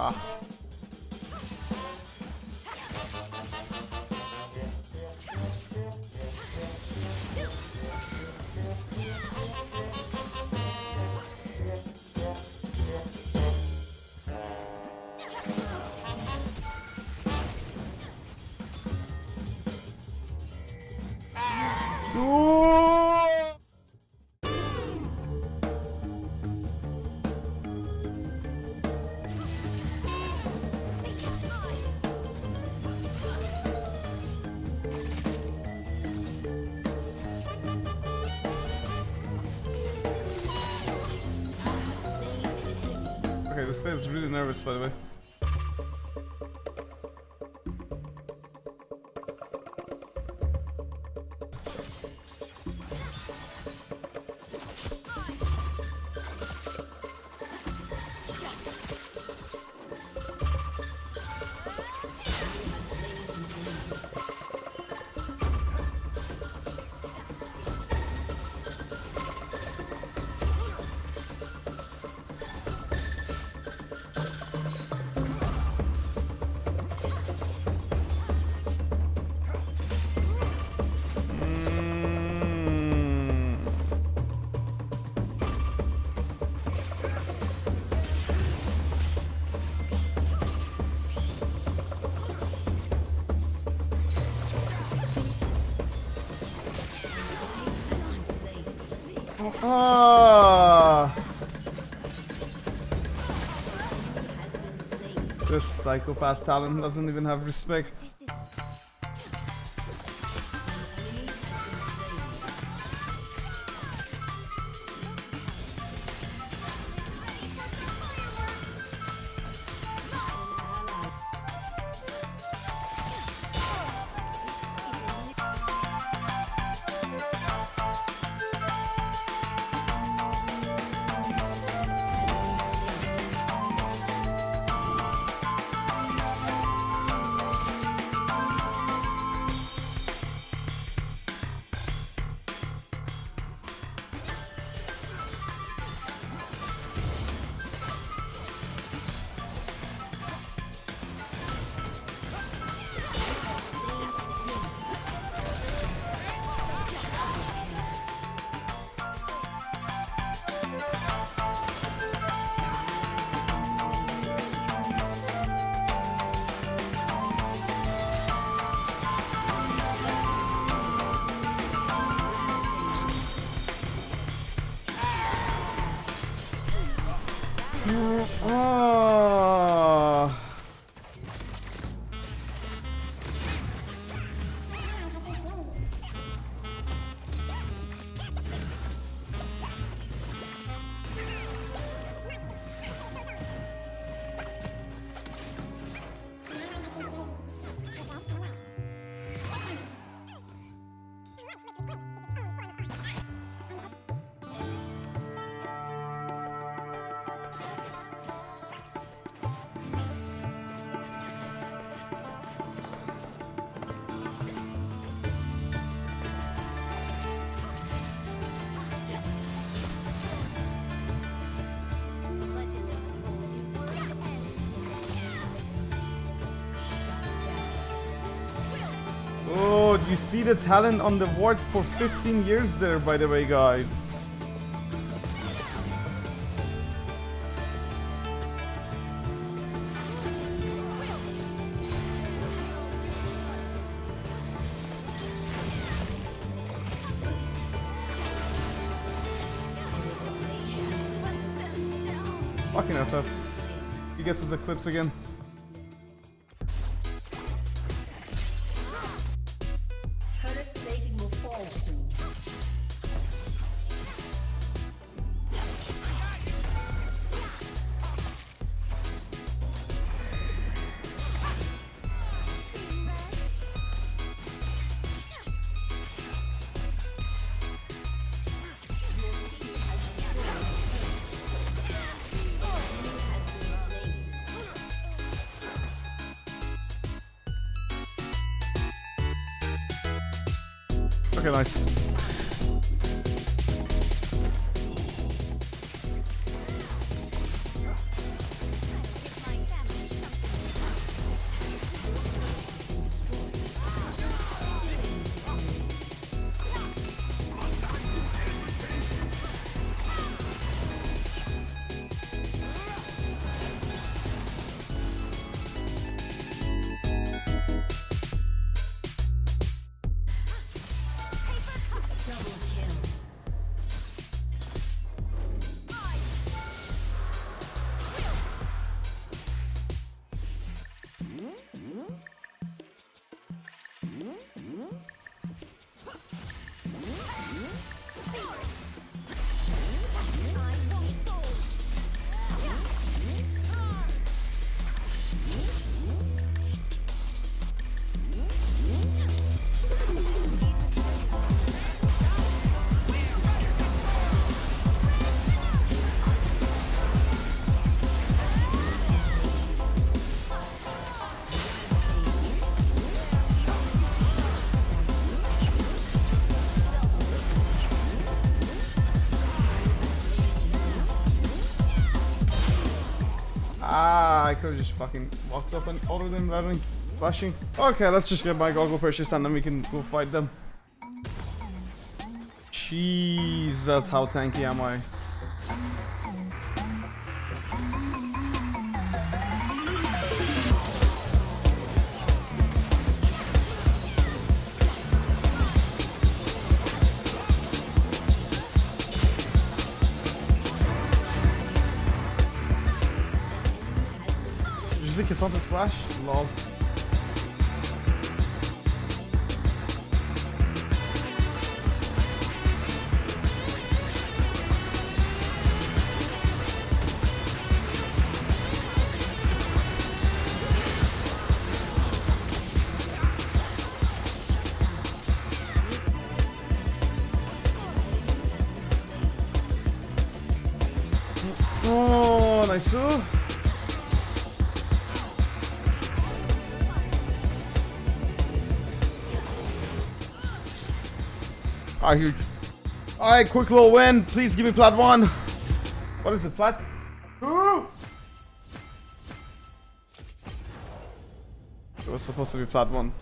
か。Okay, this guy's really nervous, by the way. Ah! This psychopath talent doesn't even have respect. Oh. You see the talent on the ward for 15 years there, by the way, guys. Fucking FF. He gets his Eclipse again. Okay, nice. Ah, I could have just fucking walked up and ordered them rather than flashing. Okay, let's just get my goggle precious and then we can go fight them. Jesus, how tanky am I? Did you think it's on the flash? Lol. Oh, nice. Ah, huge. Alright, quick little win. Please give me plat 1. What is it, plat 2? It was supposed to be plat 1.